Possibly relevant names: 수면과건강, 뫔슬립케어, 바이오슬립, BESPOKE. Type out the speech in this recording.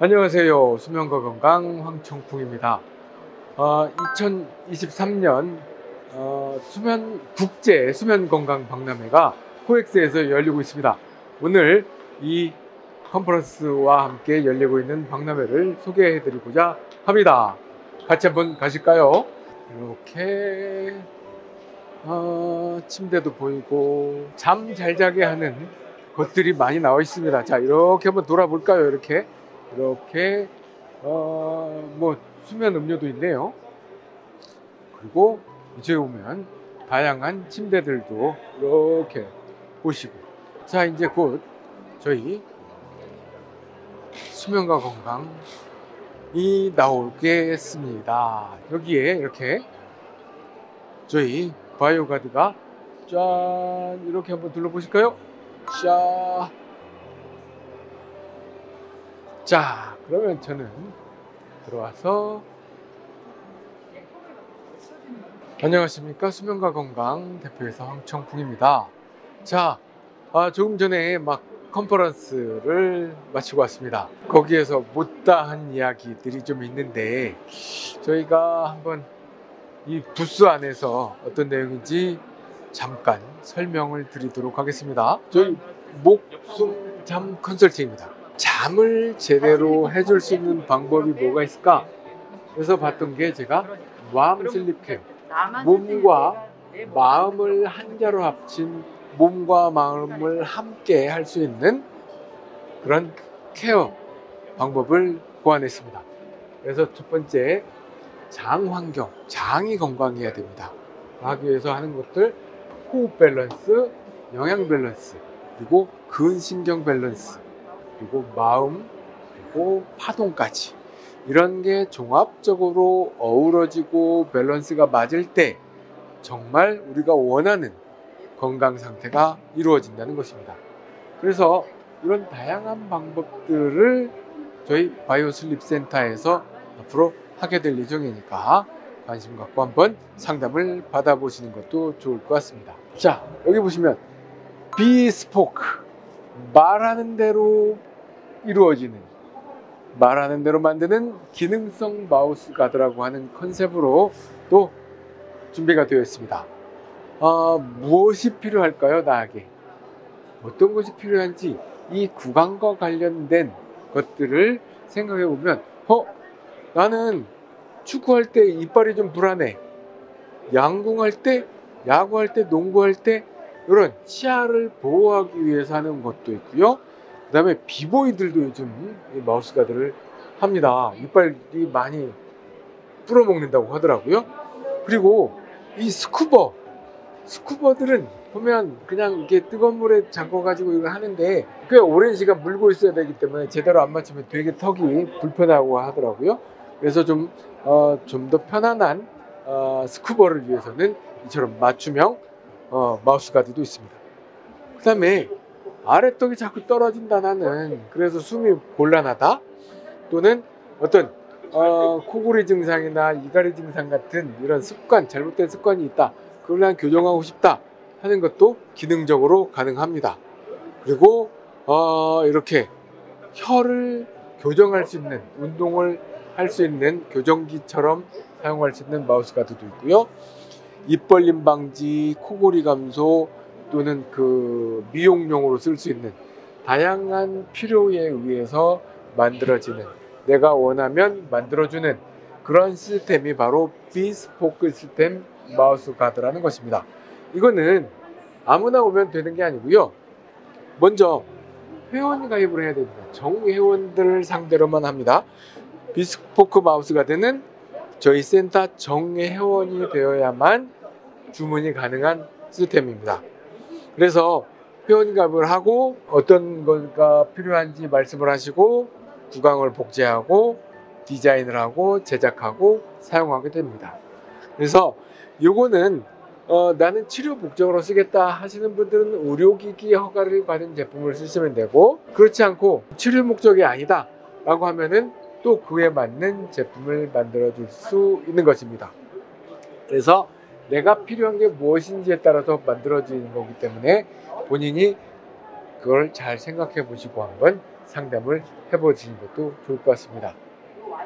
안녕하세요. 수면과건강 황청풍입니다. 2023년 국제 수면건강 박람회가 코엑스에서 열리고 있습니다. 오늘 이 컨퍼런스와 함께 열리고 있는 박람회를 소개해 드리고자 합니다. 같이 한번 가실까요? 이렇게 침대도 보이고 잠 잘 자게 하는 것들이 많이 나와 있습니다. 자, 이렇게 한번 돌아볼까요? 이렇게 뭐 수면 음료도 있네요. 그리고 이제 오면 다양한 침대들도 이렇게 보시고, 자, 이제 곧 저희 수면과 건강이 나오겠습니다. 여기에 이렇게 저희 바이오가드가 짠 이렇게 한번 둘러보실까요? 자, 그러면 저는 들어와서, 안녕하십니까, 수면과 건강 대표이사 황청풍입니다. 자, 조금 전에 막 컨퍼런스를 마치고 왔습니다. 거기에서 못다한 이야기들이 좀 있는데, 저희가 한번 이 부스 안에서 어떤 내용인지 잠깐 설명을 드리도록 하겠습니다. 저희 목숨 잠 컨설팅입니다. 잠을 제대로 해줄 수 있는 방법이 뭐가 있을까? 그래서 봤던 게 제가 뫔슬립케어, 몸과 마음을 한자로 합친 몸과 마음을 함께 할 수 있는 그런 케어 방법을 고안했습니다. 그래서 첫 번째, 장 환경, 장이 건강해야 됩니다. 하기 위해서 하는 것들, 호흡 밸런스, 영양 밸런스, 그리고 근신경 밸런스, 그리고 마음, 그리고 파동까지, 이런 게 종합적으로 어우러지고 밸런스가 맞을 때 정말 우리가 원하는 건강 상태가 이루어진다는 것입니다. 그래서 이런 다양한 방법들을 저희 바이오슬립 센터에서 앞으로 하게 될 예정이니까 관심 갖고 한번 상담을 받아보시는 것도 좋을 것 같습니다. 자, 여기 보시면 비스포크, 말하는 대로 이루어지는, 말하는 대로 만드는 기능성 마우스 가드라고 하는 컨셉으로 또 준비가 되어 있습니다. 무엇이 필요할까요? 나에게 어떤 것이 필요한지, 이 구강과 관련된 것들을 생각해 보면, 나는 축구할 때 이빨이 좀 불안해, 양궁할 때, 야구할 때, 농구할 때, 이런 치아를 보호하기 위해서 하는 것도 있고요. 그 다음에 비보이들도 요즘 마우스 가드를 합니다. 이빨이 많이 불어먹는다고 하더라고요. 그리고 이 스쿠버들은 보면 그냥 이렇게 뜨거운 물에 잠궈가지고 이걸 하는데, 꽤 오랜 시간 물고 있어야 되기 때문에 제대로 안 맞추면 되게 턱이 불편하고 하더라고요. 그래서 좀 더 편안한 스쿠버를 위해서는 이처럼 맞춤형 마우스 가드도 있습니다. 그 다음에 아랫턱이 자꾸 떨어진다, 나는 그래서 숨이 곤란하다, 또는 어떤 코골이 증상이나 이갈이 증상 같은 이런 습관, 잘못된 습관이 있다, 그걸 난 교정하고 싶다 하는 것도 기능적으로 가능합니다. 그리고 이렇게 혀를 교정할 수 있는, 운동을 할 수 있는 교정기처럼 사용할 수 있는 마우스 가드도 있고요. 입벌림 방지, 코골이 감소, 또는 그 미용용으로 쓸 수 있는 다양한 필요에 의해서 만들어지는, 내가 원하면 만들어주는 그런 시스템이 바로 비스포크 시스템 마우스 가드라는 것입니다. 이거는 아무나 오면 되는 게 아니고요. 먼저 회원 가입을 해야 됩니다. 정회원들을 상대로만 합니다. 비스포크 마우스 가드는 저희 센터 정회원이 되어야만 주문이 가능한 시스템입니다. 그래서 회원가입을 하고 어떤 거가 필요한지 말씀을 하시고, 구강을 복제하고 디자인을 하고 제작하고 사용하게 됩니다. 그래서 요거는 나는 치료 목적으로 쓰겠다 하시는 분들은 의료기기 허가를 받은 제품을 쓰시면 되고, 그렇지 않고 치료 목적이 아니다 라고 하면은 또 그에 맞는 제품을 만들어 줄 수 있는 것입니다. 그래서 내가 필요한 게 무엇인지에 따라서 만들어지는 거기 때문에 본인이 그걸 잘 생각해 보시고 한번 상담을 해보시는 것도 좋을 것 같습니다.